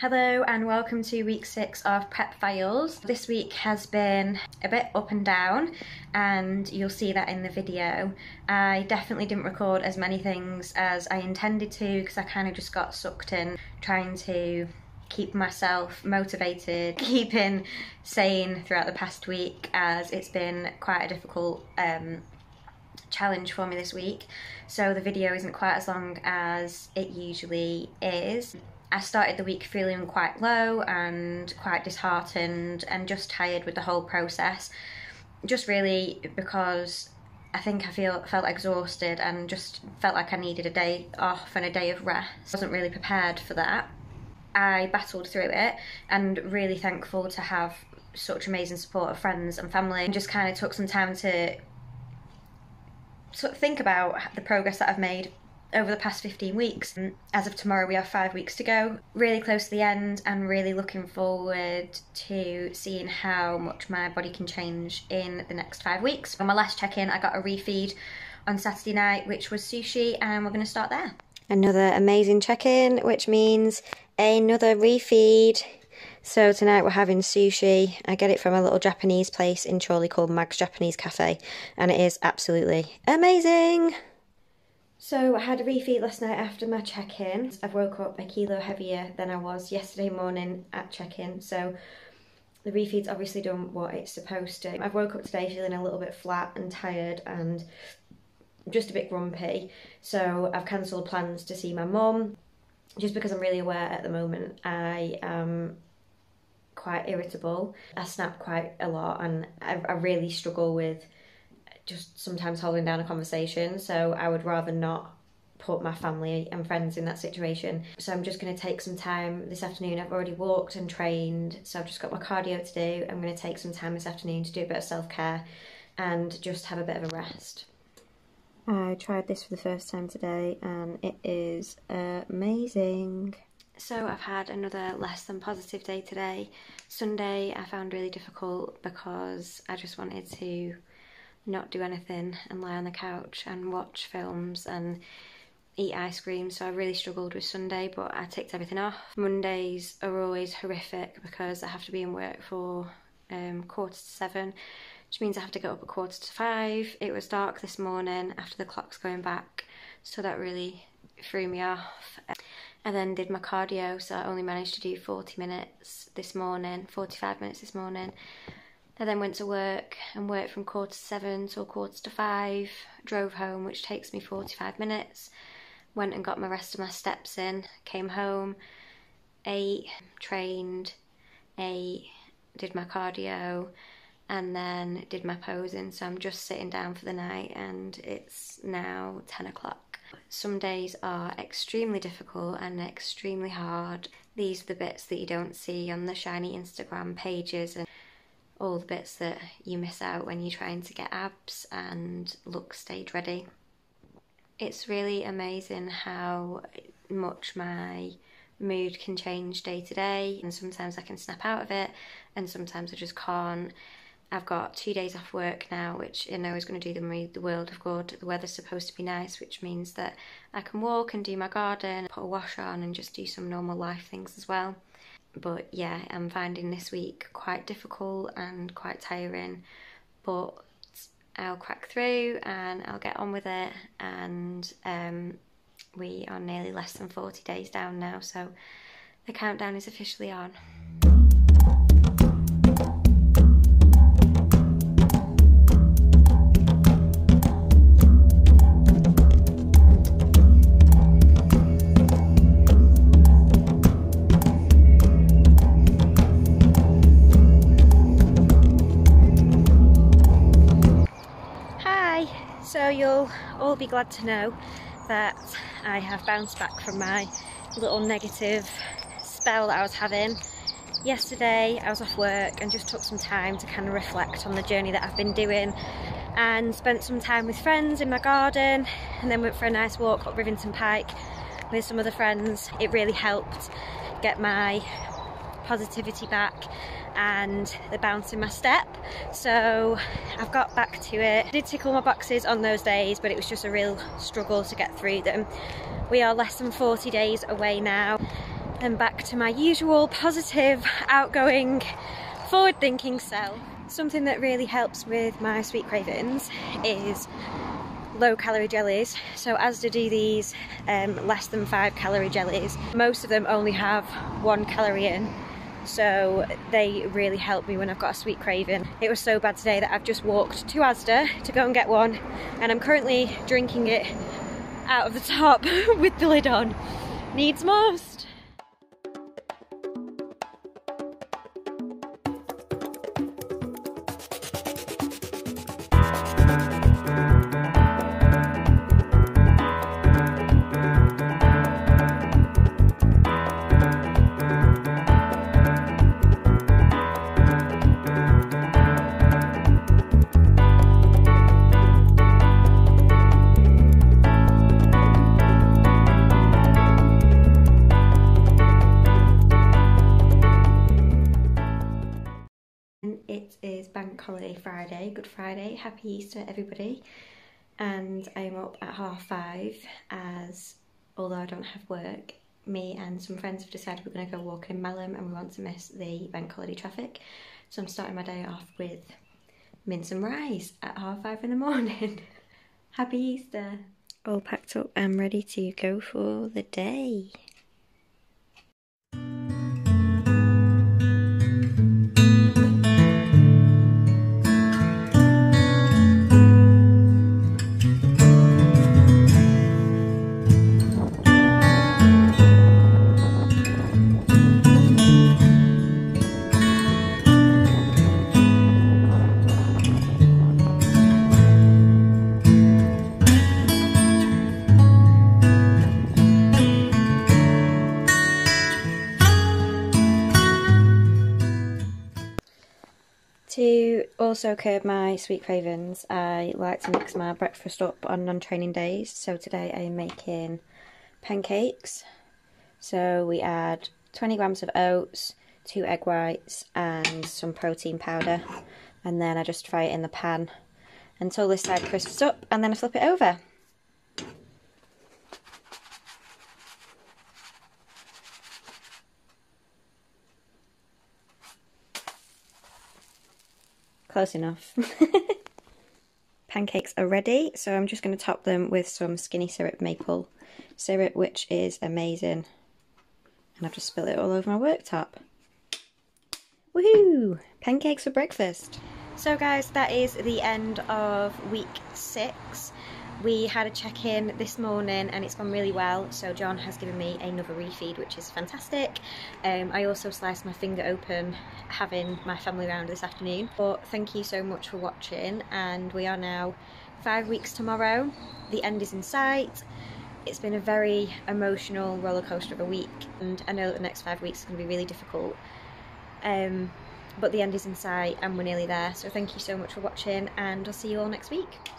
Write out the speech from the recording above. Hello and welcome to week 6 of Prep Files. This week has been a bit up and down and you'll see that in the video. I definitely didn't record as many things as I intended to because I kind of just got sucked in trying to keep myself motivated, keeping sane throughout the past week, as it's been quite a difficult challenge for me this week. So the video isn't quite as long as it usually is. I started the week feeling quite low and quite disheartened and just tired with the whole process, just really because I think I felt exhausted and just felt like I needed a day off and a day of rest. I wasn't really prepared for that. I battled through it and really thankful to have such amazing support of friends and family, and just kind of took some time to sort of think about the progress that I've made over the past 15 weeks. As of tomorrow we have 5 weeks to go, really close to the end, and really looking forward to seeing how much my body can change in the next 5 weeks. On my last check-in I got a refeed on Saturday night, which was sushi, and we're going to start there. Another amazing check-in, which means another refeed. So tonight we're having sushi. I get it from a little Japanese place in Chorley called Mag's Japanese Cafe, and it is absolutely amazing! So I had a refeed last night after my check-in. I woke up a kilo heavier than I was yesterday morning at check-in, so the refeed's obviously done what it's supposed to. I've woke up today feeling a little bit flat and tired and just a bit grumpy, so I've cancelled plans to see my mum, just because I'm really aware at the moment I am quite irritable. I snap quite a lot and I really struggle with just sometimes holding down a conversation, so I would rather not put my family and friends in that situation. So I'm just going to take some time this afternoon. I've already walked and trained, so I've just got my cardio to do. I'm going to take some time this afternoon to do a bit of self-care and just have a bit of a rest. I tried this for the first time today and it is amazing. So I've had another less than positive day today. Sunday I found really difficult because I just wanted to not do anything and lie on the couch and watch films and eat ice cream, so I really struggled with Sunday, but I ticked everything off. Mondays are always horrific because I have to be in work for 7:15, which means I have to get up at 5:15. It was dark this morning after the clock's going back, so that really threw me off. I then did my cardio, so I only managed to do 45 minutes this morning. I then went to work and worked from 7:15 till 5:15, drove home, which takes me 45 minutes, went and got my rest of my steps in, came home, ate, trained, did my cardio, and then did my posing, so I'm just sitting down for the night and it's now 10 o'clock. Some days are extremely difficult and extremely hard. These are the bits that you don't see on the shiny Instagram pages and all the bits that you miss out when you're trying to get abs and look stage ready. It's really amazing how much my mood can change day to day, and sometimes I can snap out of it and sometimes I just can't. I've got 2 days off work now, which I know is going to do the world of good. The weather's supposed to be nice, which means that I can walk and do my garden, put a wash on and just do some normal life things as well. But yeah, I'm finding this week quite difficult and quite tiring, but I'll crack through and I'll get on with it, and we are nearly less than 40 days down now, so the countdown is officially on. So you'll all be glad to know that I have bounced back from my little negative spell that I was having. Yesterday I was off work and just took some time to kind of reflect on the journey that I've been doing, and spent some time with friends in my garden, and then went for a nice walk up Rivington Pike with some other friends. It really helped get my positivity back and the bounce in my step, so I've got back to it. I did tick all my boxes on those days, but it was just a real struggle to get through them. We are less than 40 days away now. and back to my usual positive, outgoing, forward-thinking self. Something that really helps with my sweet cravings is low-calorie jellies. So Asda do these less than 5 calorie jellies. Most of them only have 1 calorie in, so they really help me when I've got a sweet craving. It was so bad today that I've just walked to Asda to go and get one, and I'm currently drinking it out of the top with the lid on. Needs must. Friday, Good Friday, happy Easter everybody, and I'm up at 5:30 as, although I don't have work, me and some friends have decided we're going to go walking in Malham and we want to miss the bank holiday traffic, so I'm starting my day off with mince and rice at 5:30 in the morning. Happy Easter. All packed up and ready to go for the day. To also curb my sweet cravings, I like to mix my breakfast up on non-training days. So today I'm making pancakes. So we add 20 grams of oats, 2 egg whites and some protein powder. And then I just fry it in the pan until this side crisps up, and then I flip it over. Close enough. Pancakes are ready, so I'm just going to top them with some skinny syrup maple syrup, which is amazing. And I've just spilled it all over my worktop. Woohoo! Pancakes for breakfast. So guys, that is the end of week 6. We had a check-in this morning and it's gone really well, so John has given me another refeed, which is fantastic. I also sliced my finger open having my family round this afternoon. But thank you so much for watching, and we are now 5 weeks tomorrow. The end is in sight. It's been a very emotional rollercoaster of a week, and I know that the next 5 weeks is going to be really difficult. But the end is in sight and we're nearly there, so thank you so much for watching, and I'll see you all next week.